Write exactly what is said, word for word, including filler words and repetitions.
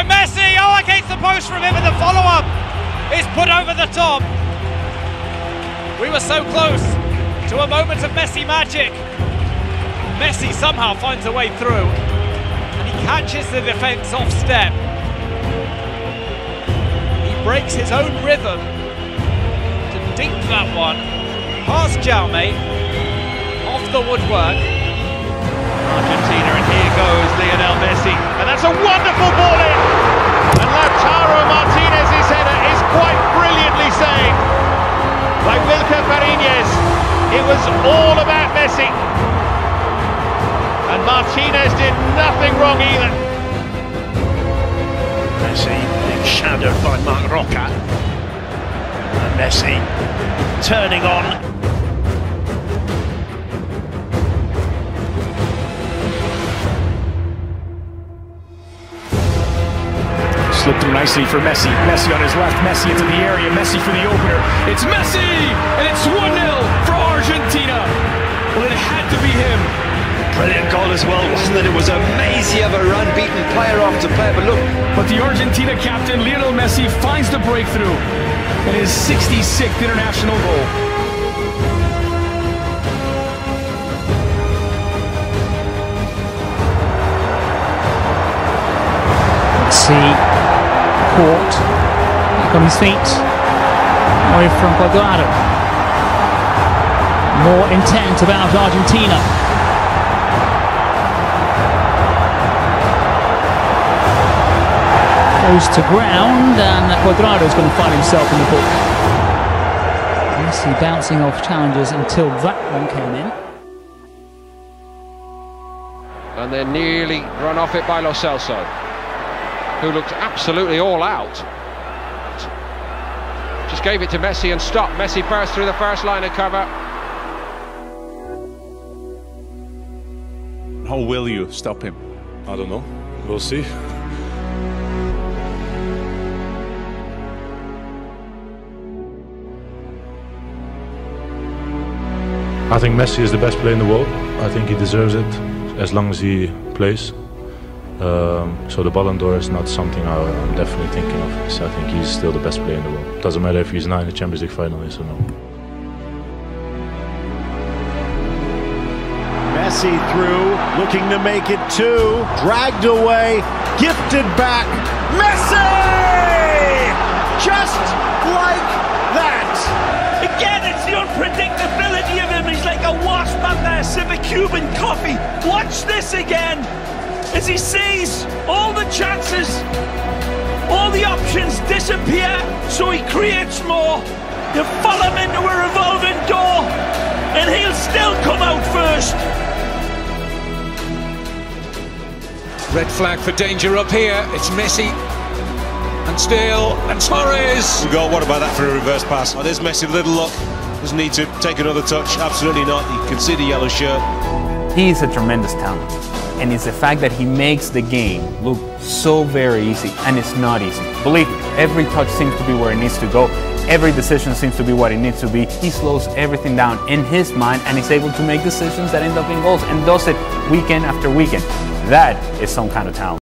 But Messi, oh, against the post from him, and the follow-up is put over the top. We were so close to a moment of Messi magic. Messi somehow finds a way through, and he catches the defence off step. He breaks his own rhythm to dink that one past Jaume, off the woodwork. Argentina, and here goes Lionel Messi, and that's a wonderful ball in, and Lautaro Martinez's header is quite brilliantly saved by Wilker Fariñez. It was all about Messi, and Martinez did nothing wrong either. Messi being shadowed by Mark Roca, and Messi turning on. Slipped through nicely for Messi. Messi on his left, Messi into the area, Messi for the opener. It's Messi! And it's one nil for Argentina. Well, it had to be him. Brilliant goal as well, wasn't it? It was a maze of a run, beaten player after player, but look. But the Argentina captain, Lionel Messi, finds the breakthrough in his sixty-sixth international goal. Caught back on his feet, away from Quadrado. More intent about Argentina. Goes to ground, and Quadrado's going to find himself in the book. Messi bouncing off challenges until that one came in. And they're nearly run off it by Lo Celso, who looked absolutely all out. Just gave it to Messi and stopped. Messi burst through the first line of cover. How will you stop him? I don't know. We'll see. I think Messi is the best player in the world. I think he deserves it as long as he plays. Um, so the Ballon d'Or is not something I, I'm definitely thinking of. So I think he's still the best player in the world. Doesn't matter if he's not in the Champions League final, yes or no. Messi through, looking to make it two, dragged away, gifted back. Messi! Just like that. Again, it's the unpredictability of him. He's like a wasp up there, sip a Cuban coffee. Watch this again, as he sees all the chances, all the options disappear, so he creates more. You follow him into a revolving door, and he'll still come out first. Red flag for danger up here. It's Messi, and still, and Suarez. You got, what about that for a reverse pass? Oh, there's Messi, little luck. Doesn't need to take another touch, absolutely not. You can see the yellow shirt. He is a tremendous talent. And it's the fact that he makes the game look so very easy, and it's not easy. Believe me, every touch seems to be where it needs to go. Every decision seems to be what it needs to be. He slows everything down in his mind, and he's able to make decisions that end up in goals, and does it weekend after weekend. That is some kind of talent.